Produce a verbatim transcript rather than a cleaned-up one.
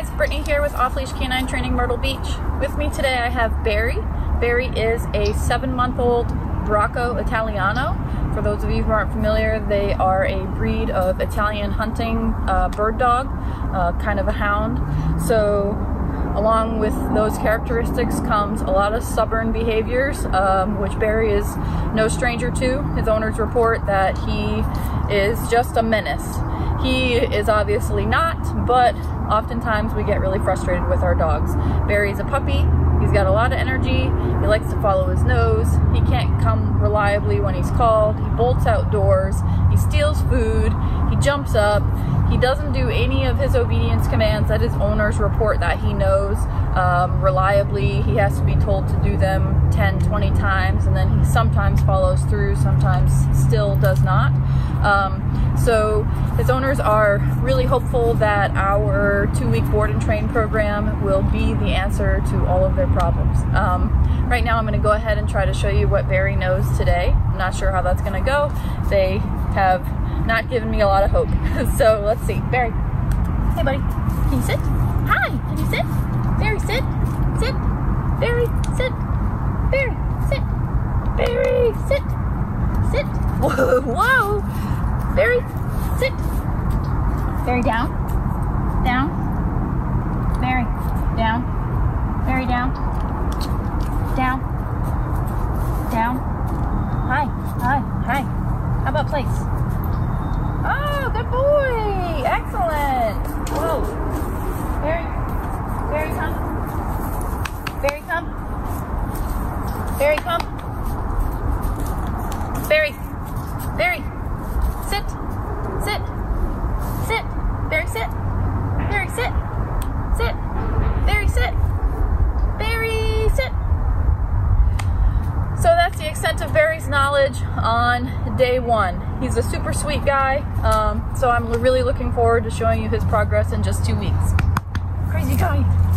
guys, Brittany here with Off Leash K nine Training Myrtle Beach. With me today I have Barry. Barry is a seven-month-old Bracco Italiano. For those of you who aren't familiar, they are a breed of Italian hunting uh, bird dog, uh, kind of a hound. So along with those characteristics comes a lot of stubborn behaviors, um, which Barry is no stranger to. His owners report that he is just a menace. He is obviously not, but oftentimes we get really frustrated with our dogs. Barry's a puppy. He's got a lot of energy. He likes to follow his nose. He can't come reliably when he's called. He bolts outdoors. He steals food. He jumps up. He doesn't do any of his obedience commands that his owners report that he knows um, reliably. He has to be told to do them ten, twenty times, and then he sometimes follows through, sometimes still does not. Um, so his owners are really hopeful that our two-week board and train program will be the answer to all of their problems. Um, right now I'm going to go ahead and try to show you what Barry knows today. I'm not sure how that's going to go. They have not given me a lot of hope. So let's see. Barry. Hey, buddy. Can you sit? Hi. Can you sit? Barry, sit. Sit. Barry, sit. Barry, sit. Barry, sit. Sit. Whoa. Whoa. Barry, sit. Barry, down. Down. Barry, down. Barry, down. Down. Down. Hi. Hi. Hi. How about place? Oh, good boy! Excellent! Whoa! Barry, Barry, come. Barry, come. Barry, come. Barry, Barry, sit, sit, sit. Barry, sit. Barry, sit, sit. Barry, sit. Barry, sit. So that's the extent of Barry's knowledge on day one. He's a super sweet guy, um, so I'm really looking forward to showing you his progress in just two weeks. Crazy guy.